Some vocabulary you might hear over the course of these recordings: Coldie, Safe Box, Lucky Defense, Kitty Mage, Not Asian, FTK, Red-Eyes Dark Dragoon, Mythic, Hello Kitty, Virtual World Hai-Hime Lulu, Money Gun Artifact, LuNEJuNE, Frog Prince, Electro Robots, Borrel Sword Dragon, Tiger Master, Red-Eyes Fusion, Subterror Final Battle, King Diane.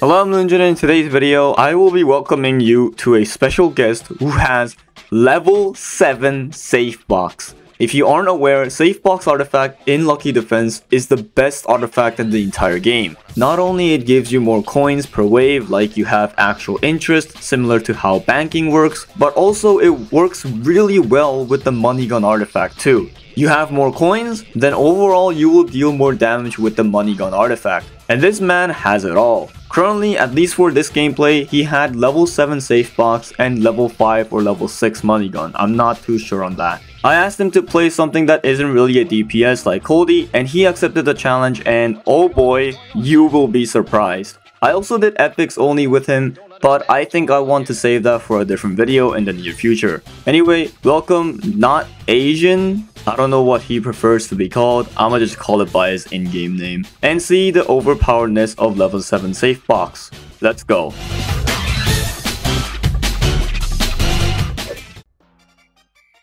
Hello, I'm LuNEJuNE, and in today's video, I will be welcoming you to a special guest who has level 7 Safe Box. If you aren't aware, Safe Box artifact in Lucky Defense is the best artifact in the entire game. Not only it gives you more coins per wave, like you have actual interest, similar to how banking works, but also it works really well with the Money Gun Artifact too. You have more coins, then overall you will deal more damage with the Money Gun Artifact. And this man has it all. Currently, at least for this gameplay, he had level 7 Safe Box and level 5 or level 6 Money Gun. I'm not too sure on that. I asked him to play something that isn't really a DPS like Coldie, and he accepted the challenge, and oh boy, you will be surprised. I also did epics only with him, but I think I want to save that for a different video in the near future. Anyway, welcome, not Asian. I don't know what he prefers to be called, I'ma just call it by his in-game name. And see the overpoweredness of level 7 Safe Box. Let's go.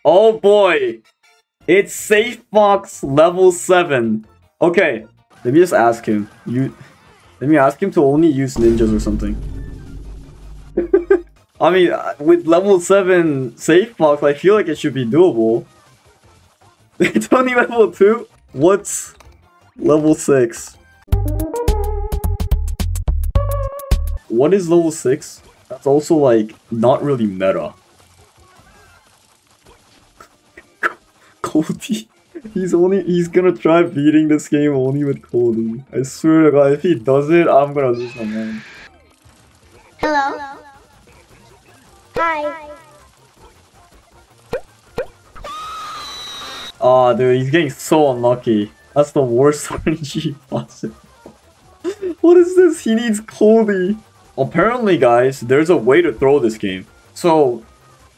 Oh boy, it's Safe Box level 7. Okay, let me just ask him. Let me ask him to only use ninjas or something. I mean, with level 7 Safe Box, I feel like it should be doable. It's only level 2? What's level 6? What is level 6? That's also like, not really meta. Coldie. He's gonna try beating this game only with Coldie. I swear to God, if he does it, I'm gonna lose my mind. Hello. Hi. Aw, dude, he's getting so unlucky. That's the worst RNG possible. What is this? He needs Coldie. Apparently, guys, there's a way to throw this game. So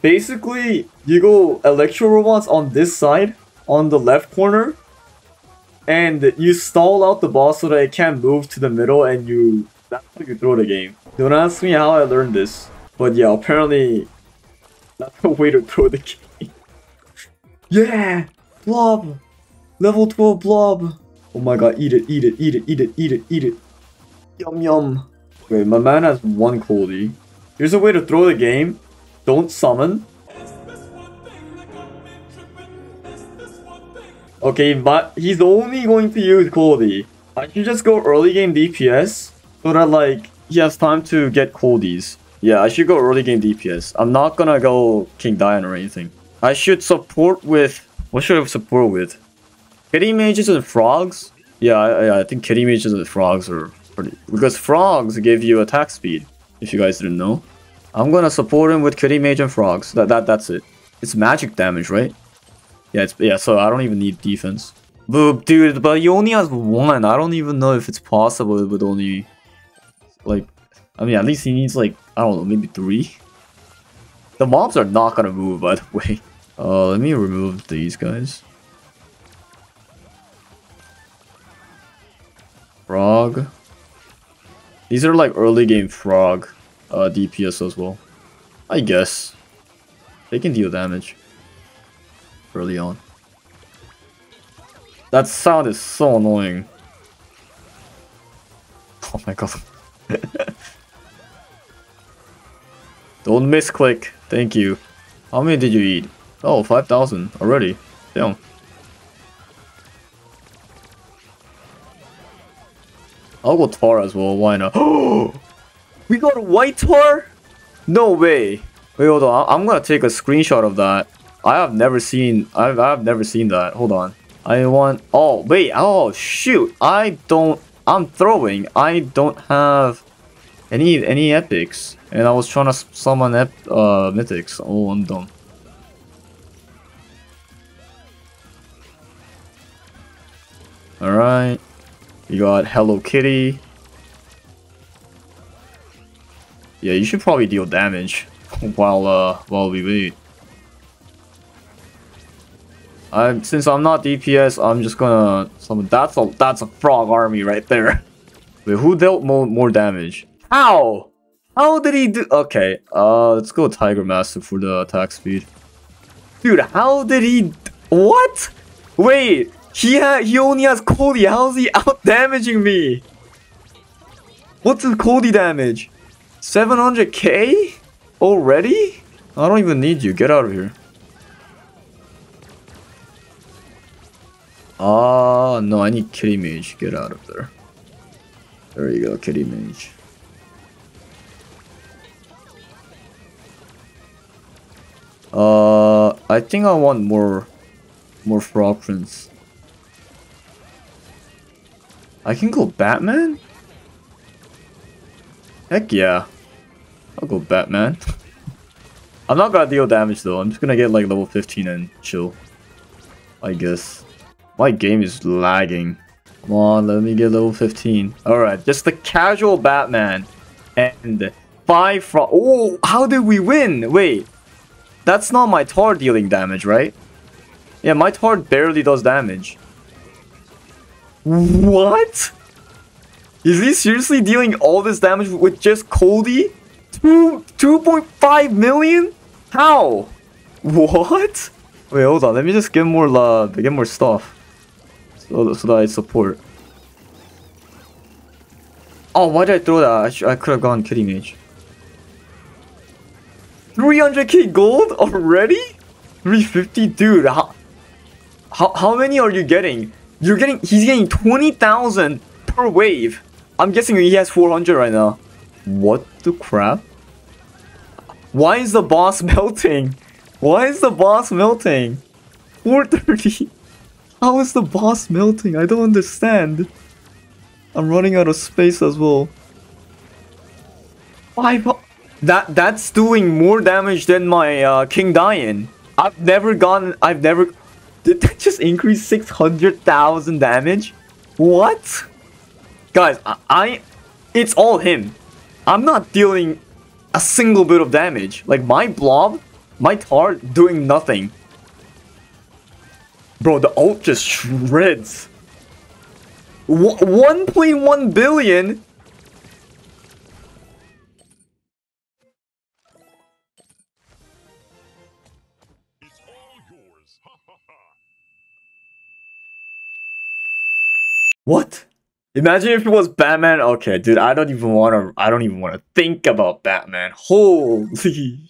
basically, you go Electro Robots on this side, on the left corner, and you stall out the boss so that it can't move to the middle, and that's how you throw the game. Don't ask me how I learned this, but yeah, apparently, that's the way to throw the game. Yeah! Blob! Level 12 blob! Oh my god, eat it, eat it, eat it, eat it, eat it, eat it. Yum yum. Wait, my man has one Coldie. Here's a way to throw the game. Don't summon. Okay, but he's only going to use Coldie. I should just go early game DPS so that like he has time to get Coldies. Yeah, I should go early game DPS. I'm not gonna go King Diane or anything. I should support with... What should I support with? Kitty Mages and Frogs? Yeah, I think Kitty Mages and Frogs are pretty... Because Frogs give you attack speed, if you guys didn't know. I'm gonna support him with Kitty Mage and Frogs. That's it. It's magic damage, right? Yeah, so I don't even need defense. But dude, but he only has one. I don't even know if it's possible it would only... Like, I mean, at least he needs like, I don't know, maybe 3? The mobs are not gonna move, by the way. Let me remove these guys. Frog. These are like early game Frog. DPS as well, I guess. They can deal damage early on. That sound is so annoying. Oh my god. Don't misclick. Thank you. How many did you eat? Oh, 5,000 already. Damn. I'll go Tar as well. Why not? Oh! We got a white Tar? No way. Wait, hold on. I'm gonna take a screenshot of that. I've never seen that. Hold on. Oh, wait. Oh, shoot. I'm throwing. I don't have any epics. And I was trying to summon mythics. Oh, I'm dumb. Alright. We got Hello Kitty. Yeah, you should probably deal damage while we wait. Since I'm not DPS, I'm just gonna summon. That's a Frog army right there. Wait, who dealt more damage? How? How did he do? Okay, let's go Tiger Master for the attack speed. Dude, how did he? What? Wait, he only has Coldie. How's he out damaging me? What's the Coldie damage? 700k? Already? I don't even need you. Get out of here. Ah, no, I need Kitty Mage. Get out of there. There you go, Kitty Mage. I think I want more Frog Prince. I can go Batman? Heck yeah. I'll go Batman. I'm not gonna deal damage though. I'm just gonna get like level 15 and chill, I guess. My game is lagging. Come on, let me get level 15. Alright, just the casual Batman. And 5 Frog. Oh, how did we win? Wait. That's not my tar dealing damage, right? Yeah, my tar barely does damage. What? Is he seriously dealing all this damage with just Coldie? 2.5 million? How? What? Wait, hold on. Let me just get more stuff. So that I support. Oh, why did I throw that? I could have gone Kitty Mage. 300k gold already? 350, dude. How many are you getting? He's getting 20,000 per wave. I'm guessing he has 400 right now. What the crap? Why is the boss melting? Why is the boss melting? 430. How is the boss melting? I don't understand. I'm running out of space as well. 5. That's doing more damage than my King Diane. I've never... Did that just increase 600,000 damage? What? Guys, it's all him. I'm not dealing a single bit of damage. Like, my blob, my tar, doing nothing. Bro, the ult just shreds. 1.1 billion... What? Imagine if it was Batman. Okay, dude, I don't even wanna think about Batman. Holy.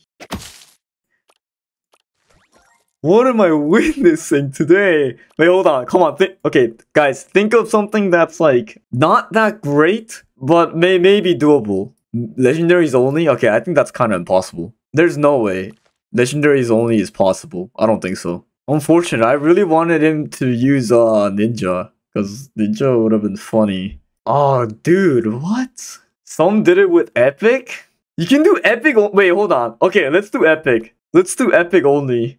What am I witnessing today? Wait, hold on. Come on. Okay, guys, think of something that's like not that great, but maybe doable. Legendaries only? Okay, I think that's kind of impossible. There's no way. Legendaries only is possible. I don't think so. Unfortunately, I really wanted him to use Ninja. Because Ninja would have been funny. Oh, dude, what? Some did it with Epic? You can do Epic. Wait, hold on. Okay, let's do Epic. Let's do Epic only.